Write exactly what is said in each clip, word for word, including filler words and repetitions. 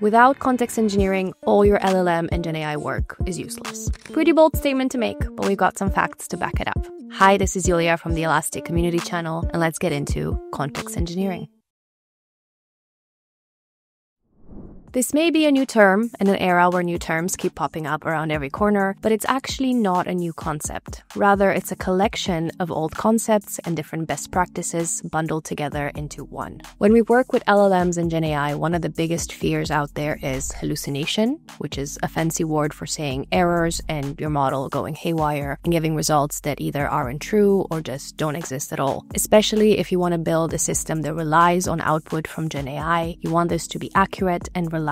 Without context engineering, all your L L M and GenAI work is useless. Pretty bold statement to make, but we've got some facts to back it up. Hi, this is Iulia from the Elastic Community Channel, and let's get into context engineering. This may be a new term in an era where new terms keep popping up around every corner, but it's actually not a new concept. Rather, it's a collection of old concepts and different best practices bundled together into one. When we work with L L Ms and GenAI, one of the biggest fears out there is hallucination, which is a fancy word for saying errors and your model going haywire and giving results that either aren't true or just don't exist at all. Especially if you want to build a system that relies on output from GenAI, you want this to be accurate and reliable.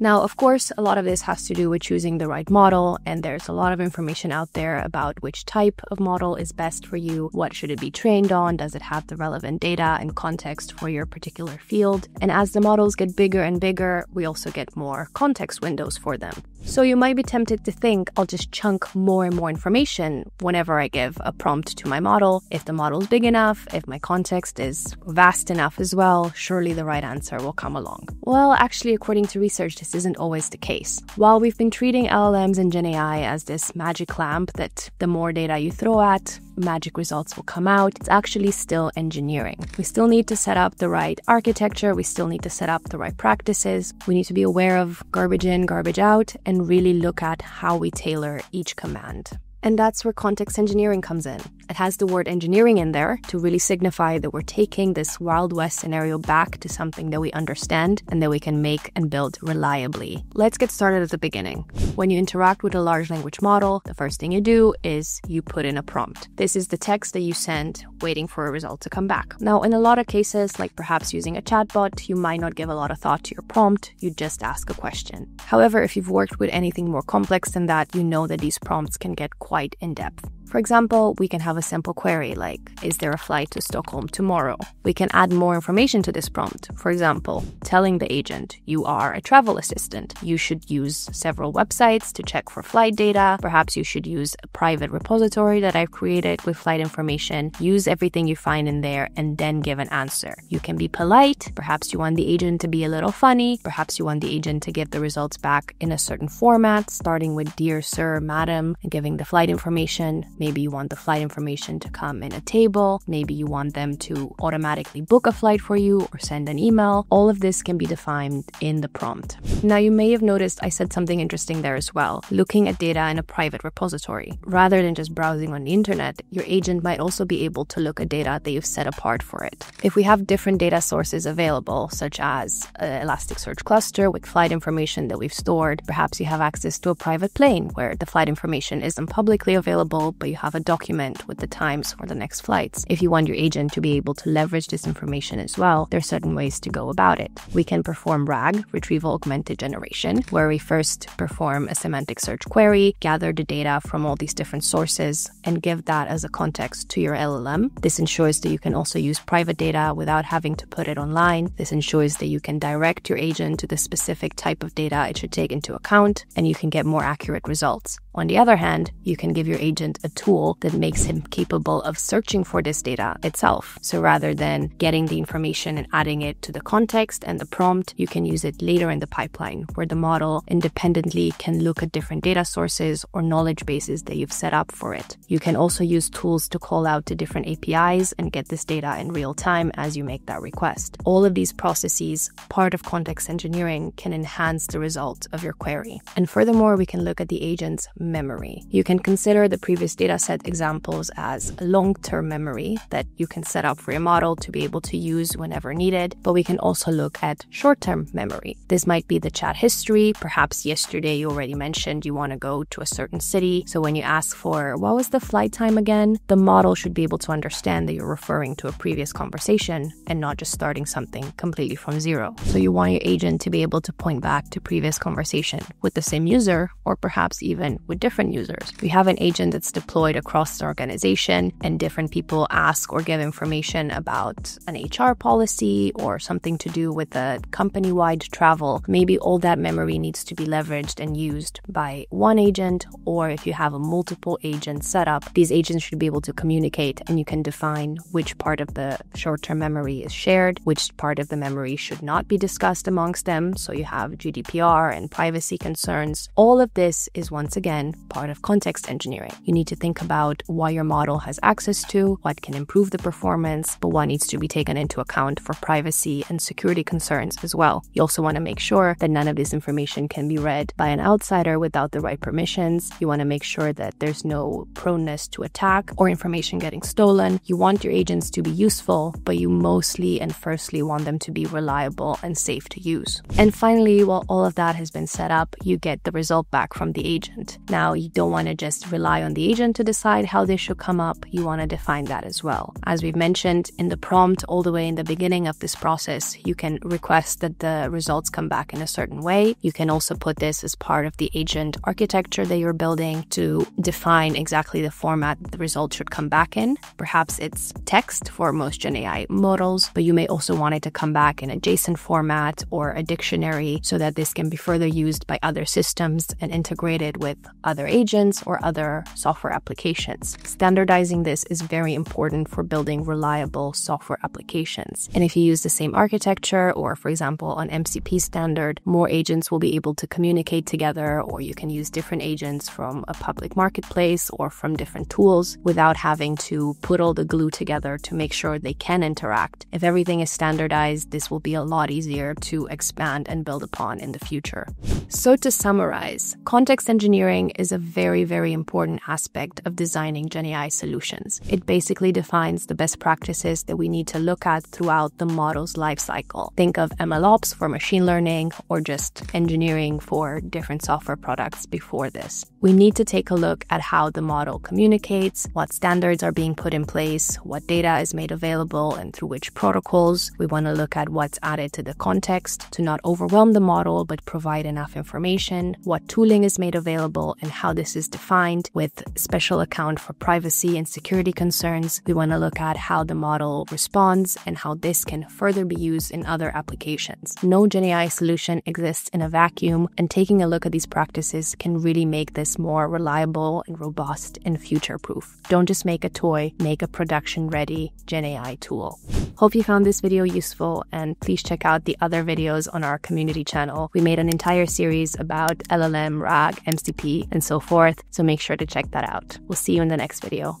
Now, of course, a lot of this has to do with choosing the right model, and there's a lot of information out there about which type of model is best for you, what should it be trained on, does it have the relevant data and context for your particular field, and as the models get bigger and bigger, we also get more context windows for them. So you might be tempted to think, I'll just chunk more and more information whenever I give a prompt to my model. If the model's big enough, if my context is vast enough as well, surely the right answer will come along. Well, actually, according to to research, this isn't always the case. While we've been treating L L Ms and GenAI as this magic lamp that the more data you throw at, magic results will come out, it's actually still engineering. We still need to set up the right architecture, we still need to set up the right practices, we need to be aware of garbage in, garbage out, and really look at how we tailor each command. And that's where context engineering comes in. It has the word engineering in there to really signify that we're taking this Wild West scenario back to something that we understand and that we can make and build reliably. Let's get started at the beginning. When you interact with a large language model, the first thing you do is you put in a prompt. This is the text that you send, waiting for a result to come back. Now, in a lot of cases, like perhaps using a chatbot, you might not give a lot of thought to your prompt, you just ask a question. However, if you've worked with anything more complex than that, you know that these prompts can get quite in-depth. For example, we can have a simple query like, is there a flight to Stockholm tomorrow? We can add more information to this prompt. For example, telling the agent, you are a travel assistant. You should use several websites to check for flight data. Perhaps you should use a private repository that I've created with flight information. Use everything you find in there and then give an answer. You can be polite. Perhaps you want the agent to be a little funny. Perhaps you want the agent to give the results back in a certain format, starting with dear sir, madam, and giving the flight information. Maybe you want the flight information to come in a table. Maybe you want them to automatically book a flight for you or send an email. All of this can be defined in the prompt. Now, you may have noticed I said something interesting there as well, looking at data in a private repository. Rather than just browsing on the internet, your agent might also be able to look at data that you've set apart for it. If we have different data sources available, such as an Elasticsearch cluster with flight information that we've stored, perhaps you have access to a private plane where the flight information isn't publicly available, but you have a document with the times for the next flights. If you want your agent to be able to leverage this information as well, there are certain ways to go about it. We can perform RAG, Retrieval Augmented Generation, where we first perform a semantic search query, gather the data from all these different sources, and give that as a context to your L L M. This ensures that you can also use private data without having to put it online. This ensures that you can direct your agent to the specific type of data it should take into account, and you can get more accurate results. On the other hand, you can give your agent a tool that makes him capable of searching for this data itself. So rather than getting the information and adding it to the context and the prompt, you can use it later in the pipeline where the model independently can look at different data sources or knowledge bases that you've set up for it. You can also use tools to call out to different A P Is and get this data in real time as you make that request. All of these processes, part of context engineering, can enhance the result of your query. And furthermore, we can look at the agent's memory. You can consider the previous dataset examples as long-term memory that you can set up for your model to be able to use whenever needed, but we can also look at short-term memory. This might be the chat history. Perhaps yesterday you already mentioned you want to go to a certain city, so when you ask for what was the flight time again, the model should be able to understand that you're referring to a previous conversation and not just starting something completely from zero. So you want your agent to be able to point back to previous conversation with the same user or perhaps even with different users. We have an agent that's deployed across the organization, and different people ask or give information about an H R policy or something to do with a company-wide travel. Maybe all that memory needs to be leveraged and used by one agent, or if you have a multiple agent setup, these agents should be able to communicate, and you can define which part of the short-term memory is shared, which part of the memory should not be discussed amongst them. So you have G D P R and privacy concerns. All of this is once again part of context engineering. You need to think about what your model has access to, what can improve the performance, but what needs to be taken into account for privacy and security concerns as well. You also want to make sure that none of this information can be read by an outsider without the right permissions. You want to make sure that there's no proneness to attack or information getting stolen. You want your agents to be useful, but you mostly and firstly want them to be reliable and safe to use. And finally, while all of that has been set up, you get the result back from the agent. Now, you don't want to just rely on the agent to decide how this should come up. You want to define that as well. As we've mentioned, in the prompt all the way in the beginning of this process, you can request that the results come back in a certain way. You can also put this as part of the agent architecture that you're building to define exactly the format the result should come back in. Perhaps it's text for most GenAI models, but you may also want it to come back in a JSON format or a dictionary so that this can be further used by other systems and integrated with other agents or other software applications. Standardizing this is very important for building reliable software applications. And if you use the same architecture or, for example, an M C P standard, more agents will be able to communicate together, or you can use different agents from a public marketplace or from different tools without having to put all the glue together to make sure they can interact. If everything is standardized, this will be a lot easier to expand and build upon in the future. So to summarize, context engineering is a very, very important aspect of designing GenAI solutions. It basically defines the best practices that we need to look at throughout the model's lifecycle. Think of M L Ops for machine learning or just engineering for different software products before this. We need to take a look at how the model communicates, what standards are being put in place, what data is made available, and through which protocols. We want to look at what's added to the context to not overwhelm the model but provide enough information, what tooling is made available, and how this is defined with special account for privacy and security concerns. We want to look at how the model responds and how this can further be used in other applications. No GenAI solution exists in a vacuum, and taking a look at these practices can really make this more reliable and robust and future-proof. Don't just make a toy, make a production-ready GenAI tool. Hope you found this video useful, and please check out the other videos on our community channel. We made an entire series about L L M, R A G, M C P, and so forth, so make sure to check that out. We'll see you in the next video.